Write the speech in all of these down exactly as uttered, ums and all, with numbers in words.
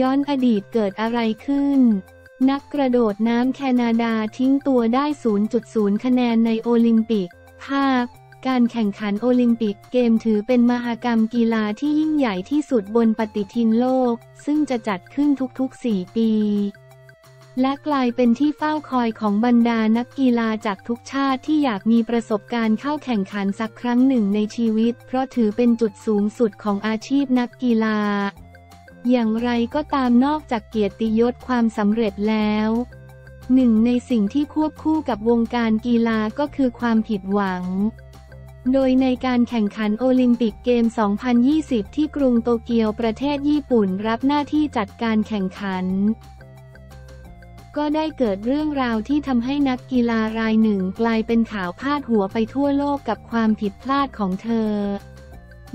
ย้อนอดีตเกิดอะไรขึ้นนักกระโดดน้ำแคนาดาทิ้งตัวได้ ศูนย์จุดศูนย์ คะแนนในโอลิมปิกภาพการแข่งขันโอลิมปิกเกมถือเป็นมหกรรมกีฬาที่ยิ่งใหญ่ที่สุดบนปฏิทินโลกซึ่งจะจัดขึ้นทุกๆสี่ปีและกลายเป็นที่เฝ้าคอยของบรรดานักกีฬาจากทุกชาติที่อยากมีประสบการณ์เข้าแข่งขันสักครั้งหนึ่งในชีวิตเพราะถือเป็นจุดสูงสุดของอาชีพนักกีฬาอย่างไรก็ตามนอกจากเกียรติยศความสำเร็จแล้วหนึ่งในสิ่งที่ควบคู่กับวงการกีฬาก็คือความผิดหวังโดยในการแข่งขันโอลิมปิกเกม สองพันยี่สิบ ที่กรุงโตเกียวประเทศญี่ปุ่นรับหน้าที่จัดการแข่งขันก็ได้เกิดเรื่องราวที่ทำให้นักกีฬารายหนึ่งกลายเป็นข่าวพาดหัวไปทั่วโลกกับความผิดพลาดของเธอ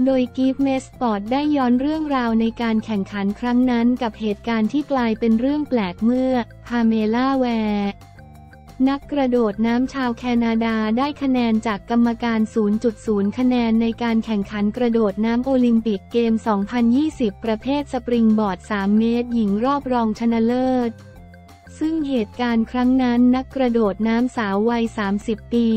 โดย GiveMeSport ได้ย้อนเรื่องราวในการแข่งขันครั้งนั้นกับเหตุการณ์ที่กลายเป็นเรื่องแปลกเมื่อพาเมล่า แวร์นักกระโดดน้ำชาวแคนาดาได้คะแนนจากกรรมการ ศูนย์จุดศูนย์ คะแนนในการแข่งขันกระโดดน้ำโอลิมปิกเกม สองพันยี่สิบ ประเภทสปริงบอร์ด สาม เมตรหญิงรอบรองชนะเลิศซึ่งเหตุการณ์ครั้งนั้นนักกระโดดน้ำสาววัยสามสิบปี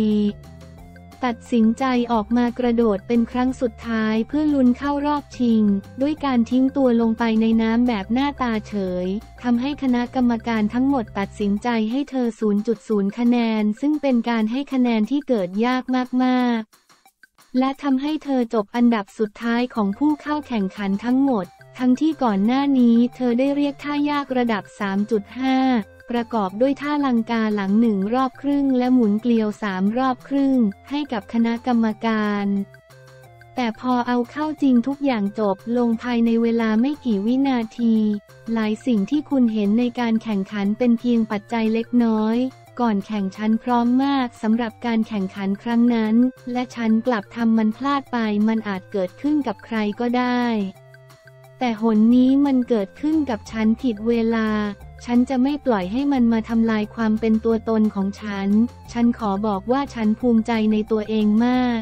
ตัดสินใจออกมากระโดดเป็นครั้งสุดท้ายเพื่อลุ้นเข้ารอบชิงด้วยการทิ้งตัวลงไปในน้ำแบบหน้าตาเฉยทำให้คณะกรรมการทั้งหมดตัดสินใจให้เธอ ศูนย์จุดศูนย์ คะแนนซึ่งเป็นการให้คะแนนที่เกิดยากมากๆและทำให้เธอจบอันดับสุดท้ายของผู้เข้าแข่งขันทั้งหมดทั้งที่ก่อนหน้านี้เธอได้เรียกท่ายากระดับ สามจุดห้าประกอบด้วยท่าลังกาหลังหนึ่งรอบครึ่งและหมุนเกลียวสามรอบครึ่งให้กับคณะกรรมการแต่พอเอาเข้าจริงทุกอย่างจบลงภายในเวลาไม่กี่วินาทีหลายสิ่งที่คุณเห็นในการแข่งขันเป็นเพียงปัจจัยเล็กน้อยก่อนแข่งฉันพร้อมมากสำหรับการแข่งขันครั้งนั้นและฉันกลับทำมันพลาดไปมันอาจเกิดขึ้นกับใครก็ได้แต่หนนี้มันเกิดขึ้นกับฉันผิดเวลาฉันจะไม่ปล่อยให้มันมาทำลายความเป็นตัวตนของฉันฉันขอบอกว่าฉันภูมิใจในตัวเองมาก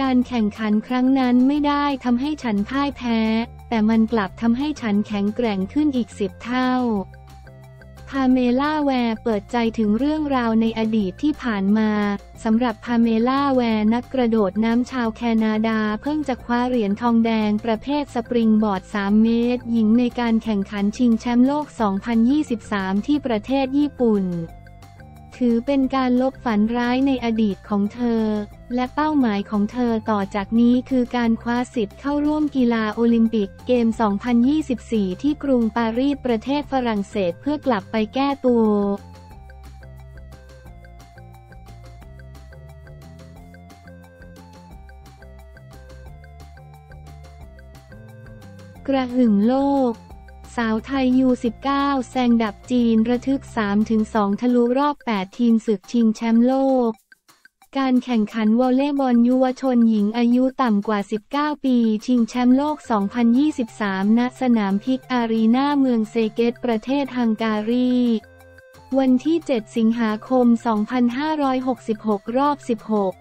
การแข่งขันครั้งนั้นไม่ได้ทำให้ฉันพ่ายแพ้แต่มันกลับทำให้ฉันแข็งแกร่งขึ้นอีกสิบเท่าพาเมล่า แวร์เปิดใจถึงเรื่องราวในอดีตที่ผ่านมาสำหรับพาเมล่า แวร์นักกระโดดน้ำชาวแคนาดาเพิ่งจะคว้าเหรียญทองแดงประเภทสปริงบอร์ด สาม เมตรหญิงในการแข่งขันชิงแชมป์โลก สองพันยี่สิบสาม ที่ประเทศญี่ปุ่นถือเป็นการลบฝันร้ายในอดีตของเธอและเป้าหมายของเธอต่อจากนี้คือการคว้าสิทธิ์เข้าร่วมกีฬาโอลิมปิกเกม สองพันยี่สิบสี่ ที่กรุงปารีสประเทศฝรั่งเศสเพื่อกลับไปแก้ตัวกระหึ่มโลกสาวไทย ยูสิบเก้า แซงดับจีนระทึก สามถึงสอง ทะลุรอบ แปด ทีมศึกชิงแชมป์โลกการแข่งขันวอลเลย์บอลยุวชนหญิงอายุต่ำกว่าสิบเก้าปีชิงแชมป์โลก สองพันยี่สิบสาม ณ สนามพิกอารีนาเมืองเซเกตประเทศฮังการีวันที่เจ็ดสิงหาคมสองพันห้าร้อยหกสิบหกรอบสิบหก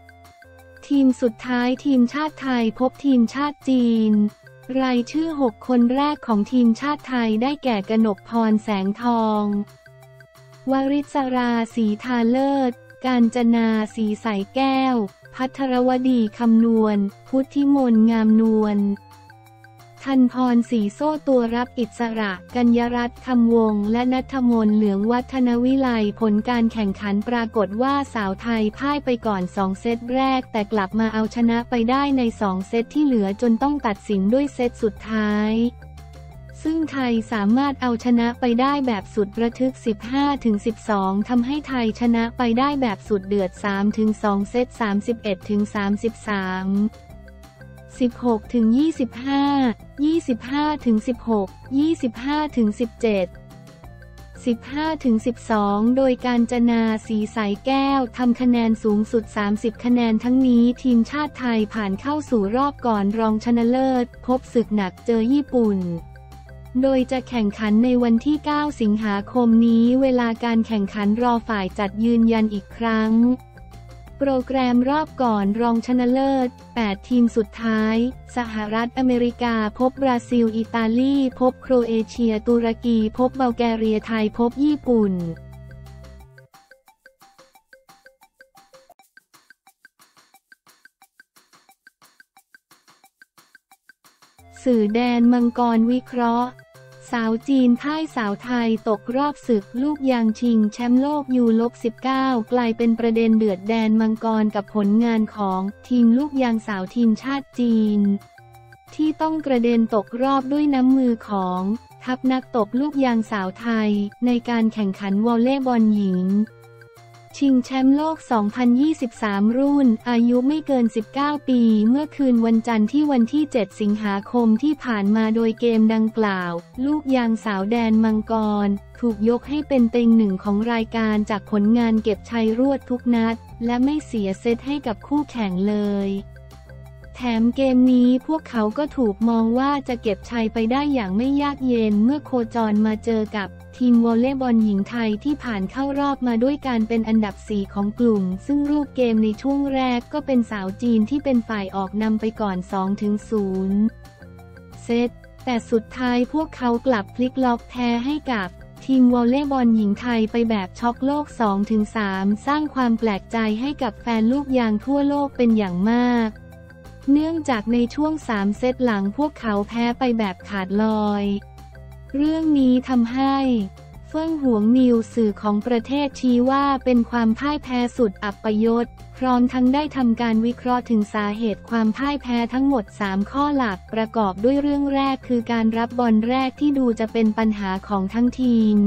ทีมสุดท้ายทีมชาติไทยพบทีมชาติจีนรายชื่อหกคนแรกของทีมชาติไทยได้แก่กนกพรแสงทองวริศราศรีทาเลิศกาญจนาศรีใสแก้วภัทรวดีคำนวณพุทธิมนต์งามนวลทันพรศรีโซ่ตัวรับอิสระกัญญรัตน์คำวงและณัฐมนต์เหลืองวัฒนวิไลผลการแข่งขันปรากฏว่าสาวไทยพ่ายไปก่อนสองเซตแรกแต่กลับมาเอาชนะไปได้ในสองเซตที่เหลือจนต้องตัดสินด้วยเซตสุดท้ายซึ่งไทยสามารถเอาชนะไปได้แบบสุดระทึก สิบห้าถึงสิบสอง ทำให้ไทยชนะไปได้แบบสุดเดือด สามถึงสอง เซต สามสิบเอ็ดถึงสามสิบสามสิบหกถึงยี่สิบห้า ยี่สิบห้าถึงสิบหก ยี่สิบห้าถึงสิบเจ็ด สิบห้าถึงสิบสอง โดยกาญจนาศรีใสแก้วทำคะแนนสูงสุดสามสิบคะแนนทั้งนี้ทีมชาติไทยผ่านเข้าสู่รอบก่อนรองชนะเลิศพบศึกหนักเจอญี่ปุ่นโดยจะแข่งขันในวันที่เก้าสิงหาคมนี้เวลาการแข่งขันรอฝ่ายจัดยืนยันอีกครั้ง โปรแกรมรอบก่อนรองชนะเลิศแปดทีมสุดท้ายสหรัฐอเมริกาพบบราซิลอิตาลีพบโครเอเชียตุรกีพบบัลแกเรียไทยพบญี่ปุ่นสื่อแดนมังกรวิเคราะห์สาวจีนท่ายสาวไทยตกรอบศึกลูกยางชิงแชมป์โลกยู-สิบเก้า กลายเป็นประเด็นเดือดแดนมังกรกับผลงานของทีมลูกยางสาวทีมชาติจีนที่ต้องกระเด็นตกรอบด้วยน้ำมือของทัพนักตบลูกยางสาวไทยในการแข่งขันวอลเลย์บอลหญิงชิงแชมป์โลก สองพันยี่สิบสาม รุ่นอายุไม่เกิน สิบเก้า ปีเมื่อคืนวันจันทร์ที่วันที่ เจ็ด สิงหาคมที่ผ่านมาโดยเกมดังกล่าวลูกยางสาวแดนมังกรถูกยกให้เป็นเต็งหนึ่งของรายการจากผลงานเก็บชัยรวดทุกนัดและไม่เสียเซตให้กับคู่แข่งเลยแถมเกมนี้พวกเขาก็ถูกมองว่าจะเก็บชัยไปได้อย่างไม่ยากเย็นเมื่อโคจรมาเจอกับทีมวอลเลย์บอลหญิงไทยที่ผ่านเข้ารอบมาด้วยการเป็นอันดับสี่ของกลุ่มซึ่งรูปเกมในช่วงแรกก็เป็นสาวจีนที่เป็นฝ่ายออกนำไปก่อน สองต่อศูนย์ เซตแต่สุดท้ายพวกเขากลับพลิกล็อกแพ้ให้กับทีมวอลเลย์บอลหญิงไทยไปแบบช็อกโลก สองต่อสาม สร้างความแปลกใจให้กับแฟนลูกยางทั่วโลกเป็นอย่างมากเนื่องจากในช่วงสามเซตหลังพวกเขาแพ้ไปแบบขาดลอยเรื่องนี้ทำให้เฟิ่งหวงนิวสื่อของประเทศชี้ว่าเป็นความพ่ายแพ้สุดอัปยศพร้อมทั้งได้ทำการวิเคราะห์ถึงสาเหตุความพ่ายแพ้ทั้งหมดสามข้อหลักประกอบด้วยเรื่องแรกคือการรับบอลแรกที่ดูจะเป็นปัญหาของทั้งทีม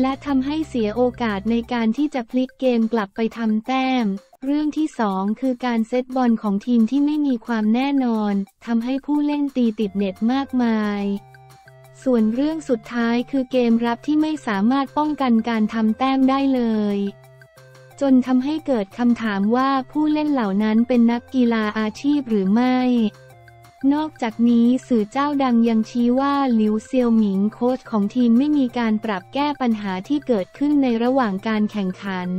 และทำให้เสียโอกาสในการที่จะพลิกเกมกลับไปทำแต้มเรื่องที่สองคือการเซตบอลของทีมที่ไม่มีความแน่นอนทำให้ผู้เล่นตีติดเน็ตมากมายส่วนเรื่องสุดท้ายคือเกมรับที่ไม่สามารถป้องกันการทำแต้มได้เลยจนทำให้เกิดคำถามว่าผู้เล่นเหล่านั้นเป็นนักกีฬาอาชีพหรือไม่นอกจากนี้สื่อเจ้าดังยังชี้ว่าหลิวเซียวหมิงโค้ชของทีมไม่มีการปรับแก้ปัญหาที่เกิดขึ้นในระหว่างการแข่งขัน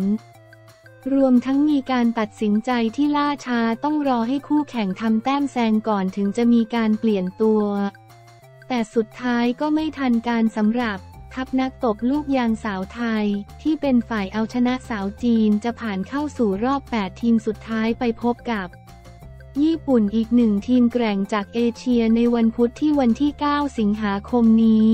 รวมทั้งมีการตัดสินใจที่ล่าช้าต้องรอให้คู่แข่งทำแต้มแซงก่อนถึงจะมีการเปลี่ยนตัวแต่สุดท้ายก็ไม่ทันการสำหรับทัพนักตบลูกยางสาวไทยที่เป็นฝ่ายเอาชนะสาวจีนจะผ่านเข้าสู่รอบแปดทีมสุดท้ายไปพบกับญี่ปุ่นอีกหนึ่งทีมแกร่งจากเอเชียในวันพุธที่วันที่เก้าสิงหาคมนี้